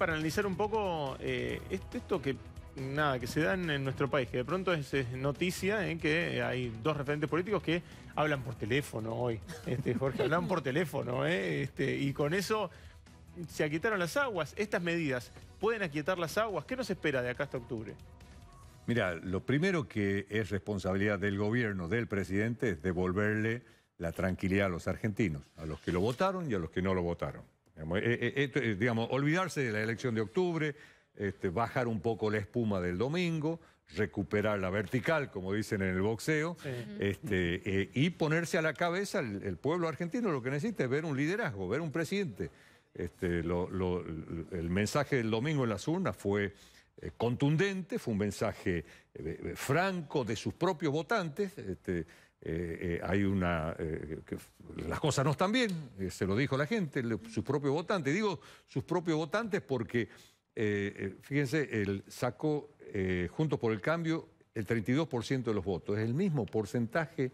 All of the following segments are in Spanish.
para analizar un poco esto que que se da en nuestro país, que de pronto es noticia, que hay dos referentes políticos que hablan por teléfono hoy. Jorge, hablan por teléfono, y con eso se aquietaron las aguas. Estas medidas pueden aquietar las aguas. ¿Qué nos espera de acá hasta octubre? Mira, lo primero que es responsabilidad del gobierno, del presidente, es devolverle la tranquilidad a los argentinos, a los que lo votaron y a los que no lo votaron. Digamos, olvidarse de la elección de octubre, bajar un poco la espuma del domingo, recuperar la vertical, como dicen en el boxeo, sí. Y ponerse a la cabeza el pueblo argentino. Lo que necesita es ver un liderazgo, ver un presidente. El mensaje del domingo en las urnas fue contundente, fue un mensaje franco de sus propios votantes. Hay una... las cosas no están bien, se lo dijo la gente, sus propios votantes. Digo sus propios votantes porque, fíjense, sacó Juntos por el Cambio el 32% de los votos. Es el mismo porcentaje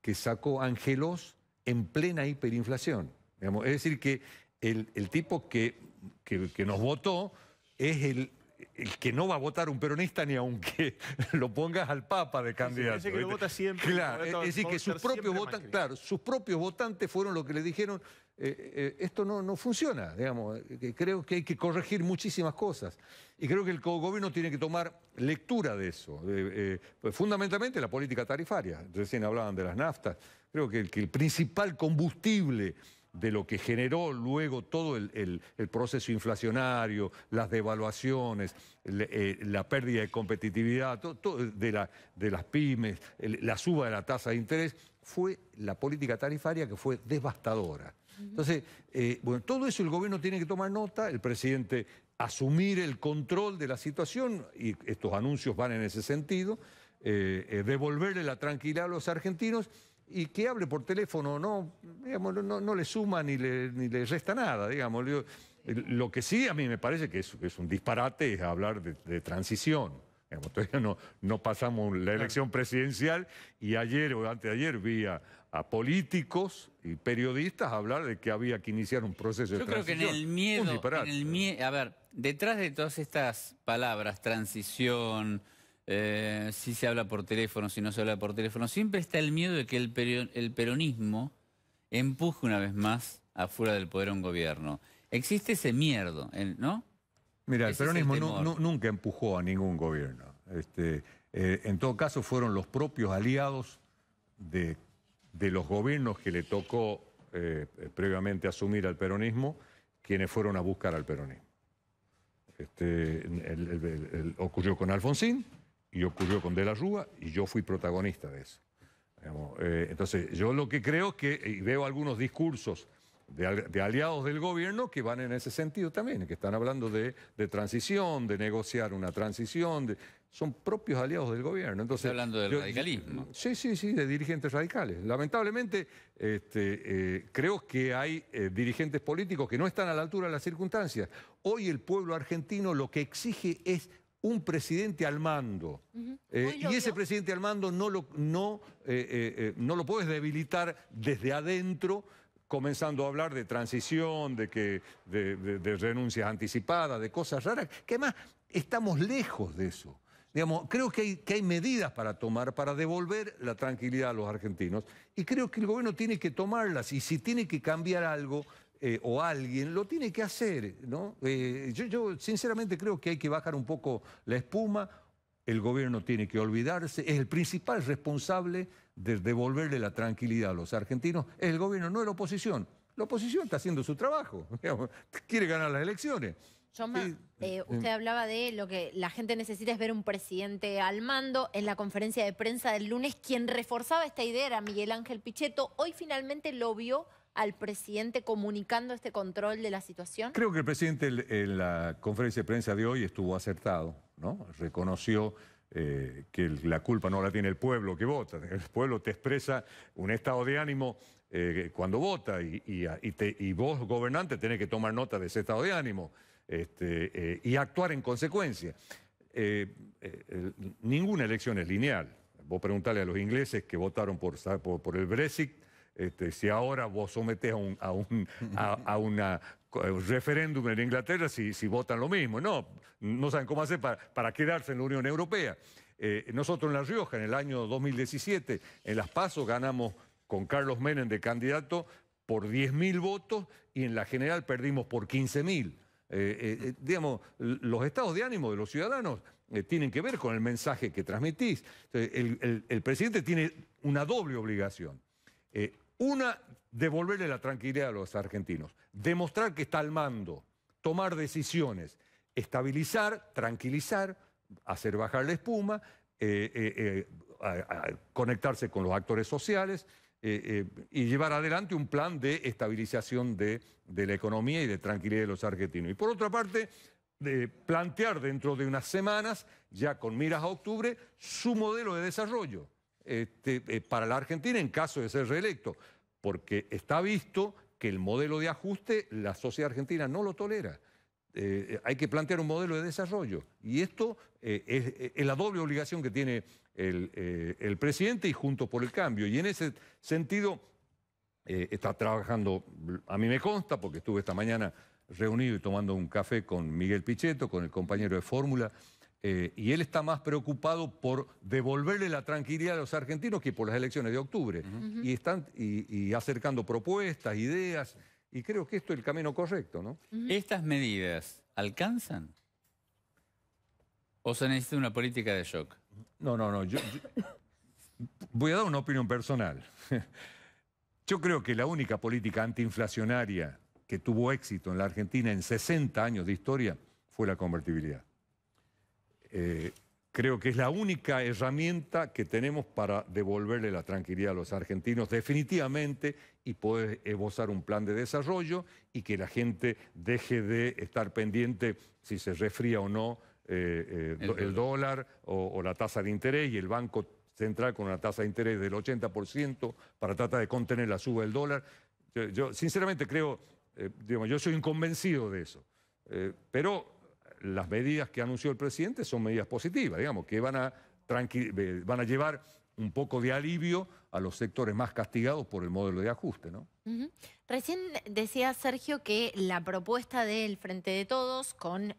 que sacó Angelos en plena hiperinflación. Digamos, es decir que el tipo que nos votó es el que no va a votar un peronista ni aunque lo pongas al Papa de candidato. Es que lo vota siempre. Claro, es decir que sus propios votantes fueron los que le dijeron esto no funciona, digamos. Creo que hay que corregir muchísimas cosas y creo que el gobierno tiene que tomar lectura de eso. Fundamentalmente la política tarifaria. Recién hablaban de las naftas. Creo que el principal combustible de lo que generó luego todo el proceso inflacionario, las devaluaciones, la pérdida de competitividad de las pymes, la suba de la tasa de interés, fue la política tarifaria que fue devastadora. Entonces, bueno, todo eso el gobierno tiene que tomar nota, el presidente asumir el control de la situación, y estos anuncios van en ese sentido, devolverle la tranquilidad a los argentinos. Y que hable por teléfono, digamos, no le suma ni le resta nada, digamos. Lo que sí a mí me parece que es un disparate es hablar de transición. Digamos, todavía no pasamos la elección presidencial y ayer o antes de ayer vi a políticos y periodistas hablar de que había que iniciar un proceso de transición. Yo creo que en el miedo, a ver, detrás de todas estas palabras, transición... si se habla por teléfono, si no se habla por teléfono, siempre está el miedo de que el peronismo empuje una vez más afuera del poder a un gobierno. Existe ese miedo, ¿no? Mira, el peronismo nunca empujó a ningún gobierno. En todo caso, fueron los propios aliados de los gobiernos que le tocó previamente asumir al peronismo, quienes fueron a buscar al peronismo. Ocurrió con Alfonsín, y ocurrió con De la Rúa, y yo fui protagonista de eso. Digamos, entonces, yo lo que creo es que, y veo algunos discursos de aliados del gobierno que van en ese sentido también, que están hablando de transición, de negociar una transición, son propios aliados del gobierno. Entonces, está hablando del radicalismo. Sí, de dirigentes radicales. Lamentablemente, creo que hay dirigentes políticos que no están a la altura de las circunstancias. Hoy el pueblo argentino lo que exige es un presidente al mando. Y ese presidente al mando no lo puedes debilitar desde adentro, comenzando a hablar de transición, de renuncias anticipadas, de cosas raras, que además estamos lejos de eso. Digamos, creo que hay medidas para tomar para devolver la tranquilidad a los argentinos, y creo que el gobierno tiene que tomarlas, y si tiene que cambiar algo... o alguien, lo tiene que hacer, ¿no? Yo sinceramente creo que hay que bajar un poco la espuma, el gobierno tiene que olvidarse, es el principal responsable de devolverle la tranquilidad a los argentinos, es el gobierno, no es la oposición. La oposición está haciendo su trabajo, digamos, quiere ganar las elecciones. Usted hablaba de lo que la gente necesita es ver un presidente al mando. En la conferencia de prensa del lunes, quien reforzaba esta idea era Miguel Ángel Pichetto. Hoy finalmente lo vio al presidente comunicando este control de la situación. Creo que el presidente en la conferencia de prensa de hoy estuvo acertado, ¿no? Reconoció que la culpa no la tiene el pueblo que vota. El pueblo te expresa un estado de ánimo cuando vota y vos, gobernante, tenés que tomar nota de ese estado de ánimo y actuar en consecuencia. Ninguna elección es lineal. Vos preguntale a los ingleses que votaron por el Brexit, Si ahora vos sometés a un referéndum en Inglaterra, si votan lo mismo. No saben cómo hacer para quedarse en la Unión Europea. Nosotros en La Rioja, en el año 2017, en las PASO ganamos con Carlos Menem de candidato por 10.000 votos y en la general perdimos por 15.000. Digamos, los estados de ánimo de los ciudadanos tienen que ver con el mensaje que transmitís. Entonces, el presidente tiene una doble obligación. Una, devolverle la tranquilidad a los argentinos, demostrar que está al mando, tomar decisiones, estabilizar, tranquilizar, hacer bajar la espuma, conectarse con los actores sociales y llevar adelante un plan de estabilización de la economía y de tranquilidad de los argentinos. Y por otra parte, plantear dentro de unas semanas, ya con miras a octubre, su modelo de desarrollo. Para la Argentina en caso de ser reelecto, porque está visto que el modelo de ajuste la sociedad argentina no lo tolera. Hay que plantear un modelo de desarrollo y esto es la doble obligación que tiene el presidente y Juntos por el Cambio, y en ese sentido está trabajando, a mí me consta porque estuve esta mañana reunido y tomando un café con Miguel Pichetto, con el compañero de fórmula. Y él está más preocupado por devolverle la tranquilidad a los argentinos que por las elecciones de octubre. Uh-huh. Y acercando propuestas, ideas, y creo que esto es el camino correcto, ¿no? Uh-huh. ¿Estas medidas alcanzan? ¿O se necesita una política de shock? No, yo voy a dar una opinión personal. Yo creo que la única política antiinflacionaria que tuvo éxito en la Argentina en 60 años de historia fue la convertibilidad. Creo que es la única herramienta que tenemos para devolverle la tranquilidad a los argentinos definitivamente y poder esbozar un plan de desarrollo y que la gente deje de estar pendiente si se refría o no el dólar o la tasa de interés, y el Banco Central con una tasa de interés del 80% para tratar de contener la suba del dólar. Yo sinceramente creo, yo soy inconvencido de eso, pero las medidas que anunció el presidente son medidas positivas, digamos, que van a llevar un poco de alivio a los sectores más castigados por el modelo de ajuste, ¿no? Uh-huh. Recién decía Sergio que la propuesta del Frente de Todos, con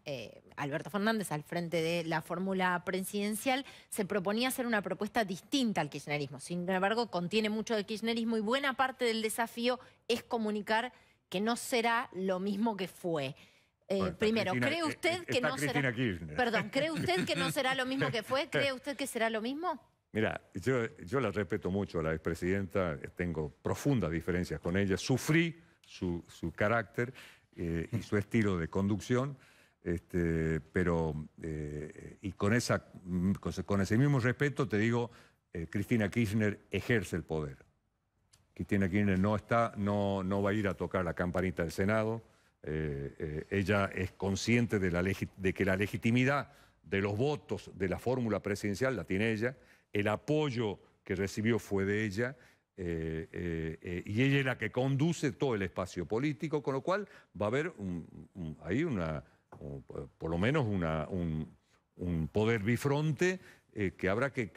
Alberto Fernández al frente de la fórmula presidencial, se proponía hacer una propuesta distinta al kirchnerismo. Sin embargo, contiene mucho de kirchnerismo y buena parte del desafío es comunicar que no será lo mismo que fue. Primero, ¿cree usted que no será? Perdón, ¿cree usted que no será lo mismo que fue? ¿Cree usted que será lo mismo? Mira, yo la respeto mucho a la expresidenta, tengo profundas diferencias con ella, sufrí su carácter y su estilo de conducción, pero y con ese mismo respeto te digo, Cristina Kirchner ejerce el poder. Cristina Kirchner no va a ir a tocar la campanita del Senado. Ella es consciente de que la legitimidad de los votos de la fórmula presidencial la tiene ella, el apoyo que recibió fue de ella, y ella es la que conduce todo el espacio político, con lo cual va a haber por lo menos un poder bifronte que habrá que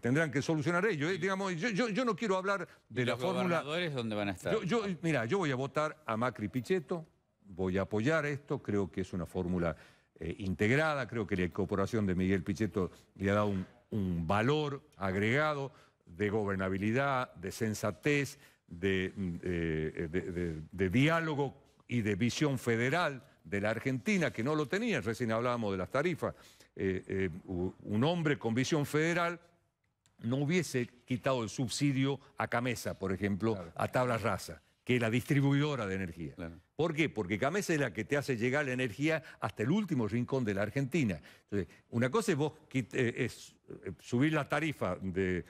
tendrán que solucionar ellos. Digamos, yo no quiero hablar de la fórmula. ¿Los gobernadores dónde van a estar? Mira, yo voy a votar a Macri Pichetto, voy a apoyar esto, creo que es una fórmula integrada, creo que la incorporación de Miguel Pichetto le ha dado un valor agregado de gobernabilidad, de sensatez, de diálogo y de visión federal de la Argentina, que no lo tenía. Recién hablábamos de las tarifas. Un hombre con visión federal no hubiese quitado el subsidio a Camesa, por ejemplo, claro, a tabla rasa, que es la distribuidora de energía. Claro. ¿Por qué? Porque Camesa es la que te hace llegar la energía hasta el último rincón de la Argentina. Entonces, una cosa es subir la tarifa de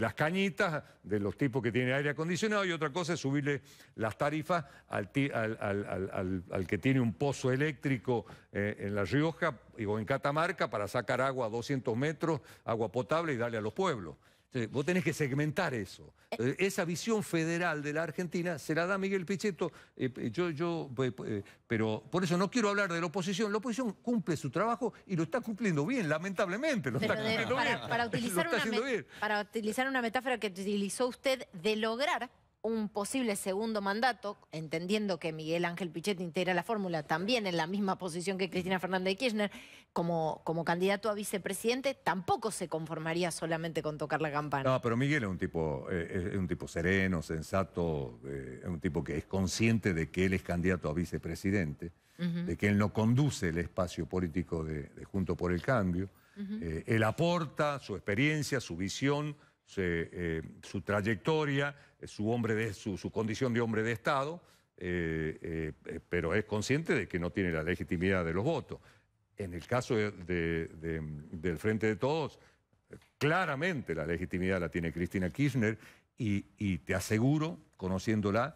las cañitas, de los tipos que tienen aire acondicionado, y otra cosa es subirle las tarifas al que tiene un pozo eléctrico en La Rioja o en Catamarca para sacar agua a 200 metros, agua potable, y darle a los pueblos. Vos tenés que segmentar eso. Esa visión federal de la Argentina se la da Miguel Pichetto. Pero por eso no quiero hablar de la oposición. La oposición cumple su trabajo y lo está cumpliendo bien, lamentablemente. Para utilizar una metáfora que utilizó usted de lograr un posible segundo mandato, entendiendo que Miguel Ángel Pichetto integra la fórmula también en la misma posición que Cristina Fernández Kirchner, como candidato a vicepresidente, tampoco se conformaría solamente con tocar la campana. No, pero Miguel es un tipo sereno, sensato, es un tipo que es consciente de que él es candidato a vicepresidente, de que él no conduce el espacio político de Juntos por el Cambio. Él aporta su experiencia, su visión, su trayectoria, su condición de hombre de Estado, pero es consciente de que no tiene la legitimidad de los votos. En el caso del Frente de Todos, claramente la legitimidad la tiene Cristina Kirchner y te aseguro, conociéndola,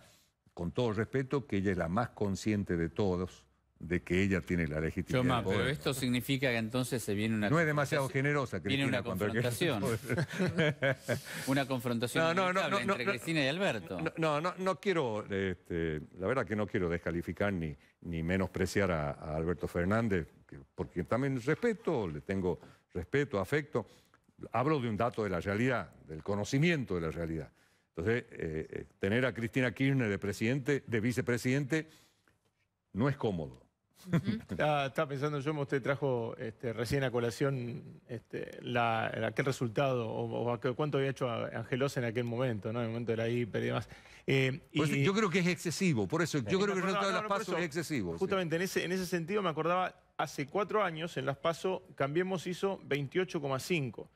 con todo respeto, que ella es la más consciente de todos de que ella tiene la legitimidad. Choma, pero esto significa que entonces se viene una... No es demasiado generosa, Cristina. Viene una confrontación. Una confrontación entre Cristina y Alberto. No quiero... la verdad que no quiero descalificar ni menospreciar a Alberto Fernández, porque también respeto, le tengo respeto, afecto. Hablo de un dato de la realidad, del conocimiento de la realidad. Entonces, tener a Cristina Kirchner de vicepresidente no es cómodo. Estaba pensando yo, usted trajo recién a colación aquel resultado, o cuánto había hecho Angelosa en aquel momento, ¿no? En el momento de la hiper y demás. Yo creo que es excesivo, por eso yo creo que el resultado de las PASO es excesivo. Justamente sí. en ese sentido me acordaba, hace 4 años en las PASO Cambiemos hizo 28,5. O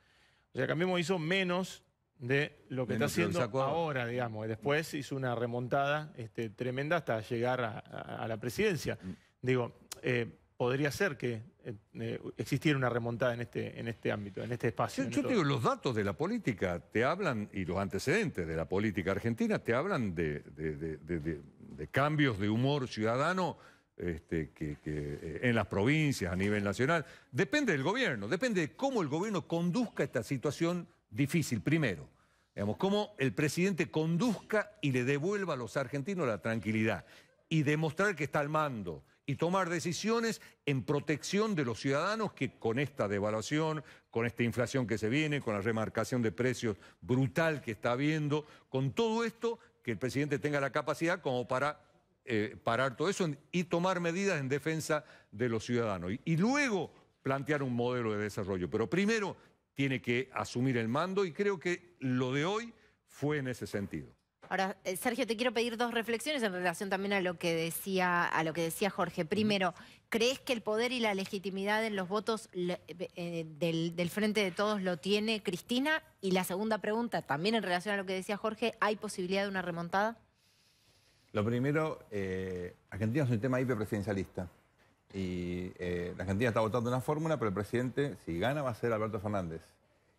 sea, Cambiemos hizo menos de lo que menos está haciendo ahora, digamos. Después hizo una remontada tremenda hasta llegar a la presidencia. Digo, podría ser que existiera una remontada en este ámbito, en este espacio. Yo te digo, los datos de la política te hablan, y los antecedentes de la política argentina te hablan de cambios de humor ciudadano que en las provincias, a nivel nacional. Depende del gobierno, depende de cómo el gobierno conduzca esta situación difícil, primero. Digamos, cómo el presidente conduzca y le devuelva a los argentinos la tranquilidad y demostrar que está al mando, y tomar decisiones en protección de los ciudadanos que con esta devaluación, con esta inflación que se viene, con la remarcación de precios brutal que está habiendo, con todo esto, que el presidente tenga la capacidad como para parar todo eso y tomar medidas en defensa de los ciudadanos. Y luego plantear un modelo de desarrollo. Pero primero tiene que asumir el mando y creo que lo de hoy fue en ese sentido. Ahora, Sergio, te quiero pedir 2 reflexiones en relación también a lo que decía Jorge. Primero, ¿crees que el poder y la legitimidad en los votos del Frente de Todos lo tiene Cristina? Y la segunda pregunta, también en relación a lo que decía Jorge, ¿hay posibilidad de una remontada? Lo primero, Argentina es un tema hiperpresidencialista. Y la Argentina está votando una fórmula, pero el presidente, si gana, va a ser Alberto Fernández.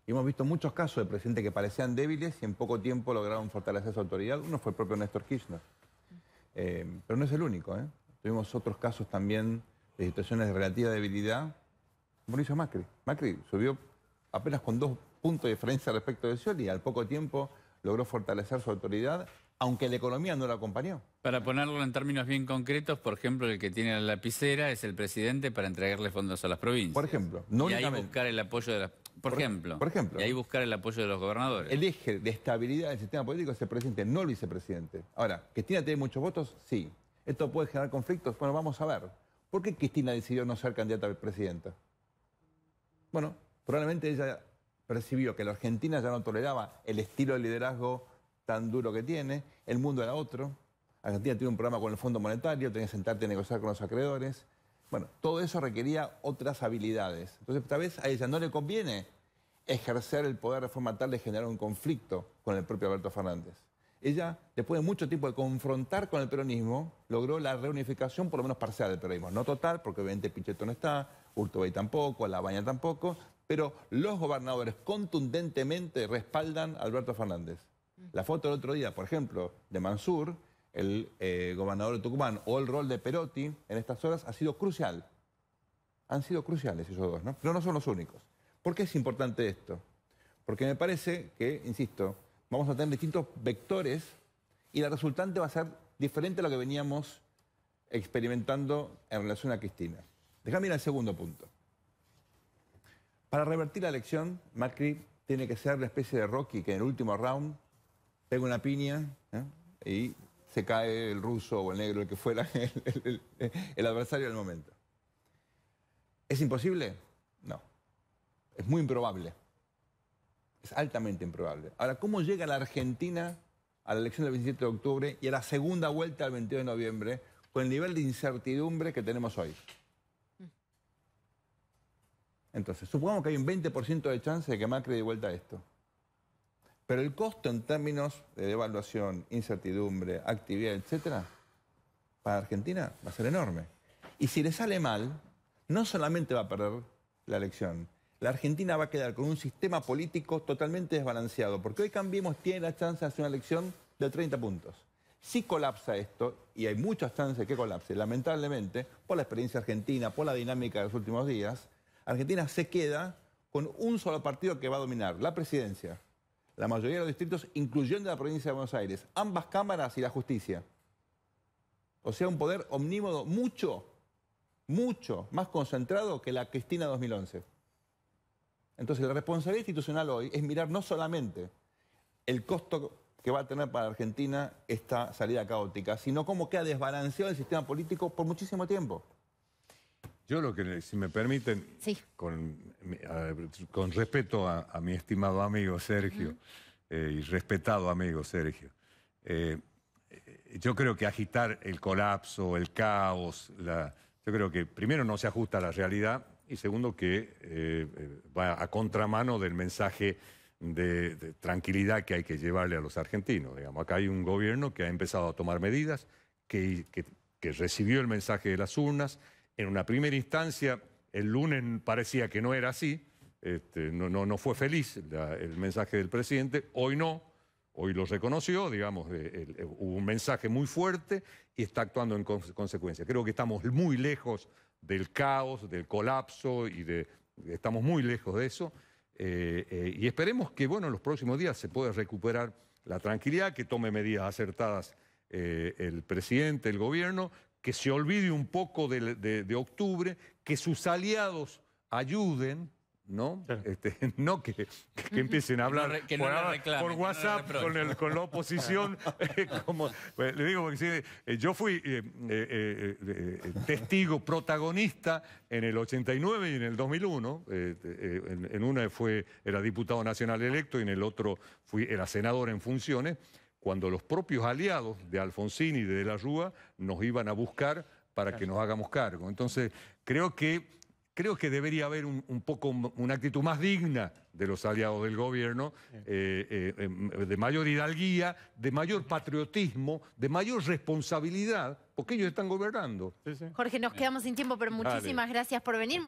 Y hemos visto muchos casos de presidentes que parecían débiles y en poco tiempo lograron fortalecer su autoridad. Uno fue el propio Néstor Kirchner. Pero no es el único, ¿eh? Tuvimos otros casos también de situaciones de relativa debilidad. Mauricio Macri. Macri subió apenas con 2 puntos de diferencia respecto de Scioli. Al poco tiempo logró fortalecer su autoridad, aunque la economía no la acompañó. Para ponerlo en términos bien concretos, por ejemplo, el que tiene la lapicera es el presidente para entregarle fondos a las provincias. Por ejemplo. No y ahí buscar el apoyo de las... Por ejemplo. Y ahí buscar el apoyo de los gobernadores. El eje de estabilidad del sistema político es el presidente, no el vicepresidente. Ahora, ¿Cristina tiene muchos votos? Sí. ¿Esto puede generar conflictos? Bueno, vamos a ver. ¿Por qué Cristina decidió no ser candidata a presidenta? Bueno, probablemente ella percibió que la Argentina ya no toleraba el estilo de liderazgo tan duro que tiene, el mundo era otro, Argentina tiene un programa con el Fondo Monetario, tenía que sentarte a negociar con los acreedores. Bueno, todo eso requería otras habilidades. Entonces, tal vez a ella no le conviene ejercer el poder de forma tal de generar un conflicto con el propio Alberto Fernández. Ella, después de mucho tiempo de confrontar con el peronismo, logró la reunificación, por lo menos parcial del peronismo. No total, porque obviamente Pichetto no está, Urtubey tampoco, Lavaña tampoco, pero los gobernadores contundentemente respaldan a Alberto Fernández. La foto del otro día, por ejemplo, de Mansur, el gobernador de Tucumán, o el rol de Perotti en estas horas ha sido crucial. Han sido cruciales esos dos, ¿no? Pero no son los únicos. ¿Por qué es importante esto? Porque me parece que, insisto, vamos a tener distintos vectores y la resultante va a ser diferente a lo que veníamos experimentando en relación a Cristina. Déjame ir al segundo punto. Para revertir la elección, Macri tiene que ser la especie de Rocky que en el último round pega una piña, ¿eh? Y se cae el ruso o el negro, el que fuera el adversario del momento. ¿Es imposible? No. Es muy improbable. Es altamente improbable. Ahora, ¿cómo llega la Argentina a la elección del 27 de octubre y a la segunda vuelta del 22 de noviembre con el nivel de incertidumbre que tenemos hoy? Entonces, supongamos que hay un 20% de chance de que Macri dé vuelta a esto. Pero el costo en términos de devaluación, incertidumbre, actividad, etcétera, para Argentina va a ser enorme. Y si le sale mal, no solamente va a perder la elección, la Argentina va a quedar con un sistema político totalmente desbalanceado. Porque hoy Cambiemos tiene la chance de hacer una elección de 30 puntos. Si colapsa esto, y hay muchas chances que colapse, lamentablemente, por la experiencia argentina, por la dinámica de los últimos días, Argentina se queda con un solo partido que va a dominar, la presidencia, la mayoría de los distritos, incluyendo la provincia de Buenos Aires, ambas cámaras y la justicia. O sea, un poder omnímodo mucho más concentrado que la Cristina 2011. Entonces, la responsabilidad institucional hoy es mirar no solamente el costo que va a tener para Argentina esta salida caótica, sino cómo queda desbalanceado el sistema político por muchísimo tiempo. Yo lo que, si me permiten, sí, con respeto a mi estimado amigo Sergio, y respetado amigo Sergio, yo creo que agitar el colapso, el caos, yo creo que primero no se ajusta a la realidad y segundo que va a contramano del mensaje de tranquilidad que hay que llevarle a los argentinos. Digamos, acá hay un gobierno que ha empezado a tomar medidas, que recibió el mensaje de las urnas. En una primera instancia, el lunes parecía que no era así, no fue feliz el mensaje del presidente, hoy no, hoy lo reconoció, digamos, hubo un mensaje muy fuerte y está actuando en consecuencia. Creo que estamos muy lejos del caos, del colapso, estamos muy lejos de eso, y esperemos que, bueno, en los próximos días se pueda recuperar la tranquilidad, que tome medidas acertadas el presidente, el gobierno, que se olvide un poco de octubre, que sus aliados ayuden, ¿no? Claro. No que empiecen a hablar por WhatsApp con la oposición. Como, pues, le digo, porque sí, yo fui testigo protagonista en el 89 y en el 2001. En una era diputado nacional electo y en el otro era senador en funciones, cuando los propios aliados de Alfonsín y de la Rúa nos iban a buscar para que nos hagamos cargo. Entonces, creo que debería haber una actitud más digna de los aliados del gobierno, de mayor hidalguía, de mayor patriotismo, de mayor responsabilidad, porque ellos están gobernando. Sí, sí. Jorge, nos quedamos sin tiempo, pero muchísimas gracias por venir.